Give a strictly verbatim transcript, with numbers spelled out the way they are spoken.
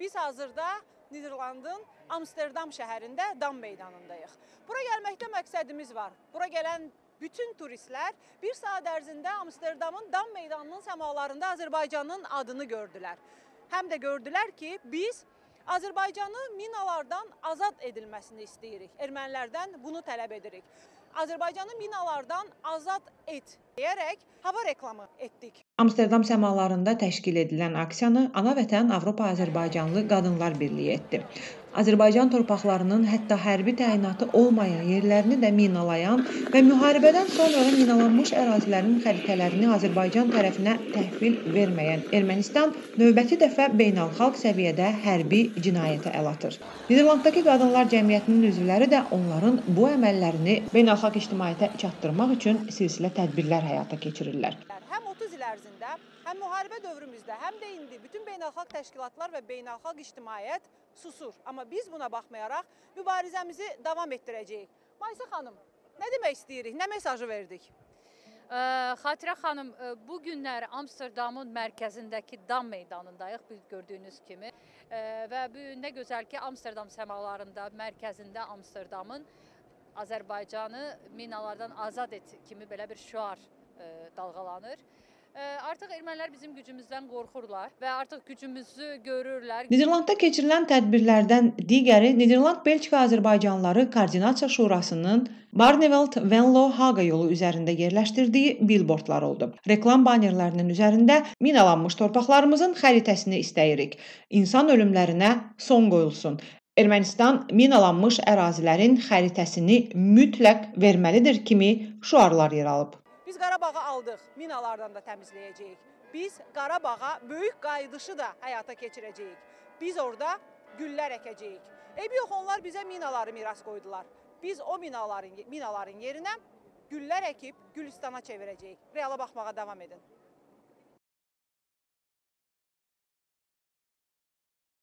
Biz hazırda Niderlandın Amsterdam şəhərində Dam Meydanındayıq. Bura gəlməkdə məqsədimiz var. Bura gələn bütün turistlər bir saat ərzində Amsterdamın Dam Meydanının səmalarında Azərbaycanın adını gördülər. Həm də gördülər ki, biz Azərbaycanı minalardan azad edilməsini istəyirik. Ermənilərdən bunu tələb edirik. Azərbaycanı minalardan azad et deyərək hava reklamı etdik. Amsterdam səmalarında təşkil edilən aksiyanı Ana Vətən Avropa Azərbaycanlı Qadınlar Birliyi etdi. Azərbaycan torpaqlarının hətta hərbi təyinatı olmayan yerlərini də minalayan və müharibədən sonra minalanmış ərazilərin xəritələrini Azərbaycan tərəfinə təhvil verməyən Ermənistan növbəti dəfə beynəlxalq səviyyədə hərbi cinayətə əl atır. Niderlanddakı qadınlar cəmiyyətinin üzvləri də onların bu əməllərini beynəlxalq ictimaiyyətə çatdırmaq üçün silsilə tədbirlər həyata keçirirlər. otuz il ərzində həm müharibə dövrümüzdə, həm də indi bütün beynəlxalq təşkilatlar və beynəlxalq ictimaiyyət susur. Amma biz buna baxmayaraq mübarizəmizi davam etdirəcəyik. Maysa xanım, nə demək istəyirik, nə mesajı verdik? Xatirə xanım, bu günlər Amsterdamın mərkəzindəki Dam meydanındayıq, gördüyünüz kimi. Və bu nə gözəl ki, Amsterdam səmalarında, mərkəzində Amsterdamın Azərbaycanı minalardan azad et kimi belə bir şüar dalğalanır. Artıq ermənilər bizim gücümüzdən qorxurlar və artıq gücümüzü görürlər. Niderlandda keçirilən tədbirlərdən digəri Niderland Belçika Azerbaycanları Koordinatça Şurasının Barneveld-Venlo-Haga yolu üzərində yerləşdirdiyi billboardlar oldu. Reklam banerlərinin üzərində minalanmış torpaqlarımızın xəritəsini istəyirik. İnsan ölümlərinə son qoyulsun. Ermənistan minalanmış ərazilərin xəritəsini mütləq verməlidir kimi şüarlar yer alıb. Biz Qarabağı aldıq, minalardan da təmizləyəcəyik. Biz Qarabağa böyük qayıdışı da həyata keçirəcəyik. Biz orada güllər əkəcəyik. Eybi yox, onlar bizə minaları miras qoydular. Biz o minaların, minaların yerinə güllər əkib Gülistana çevirəcəyik. REAL-a baxmağa davam edin.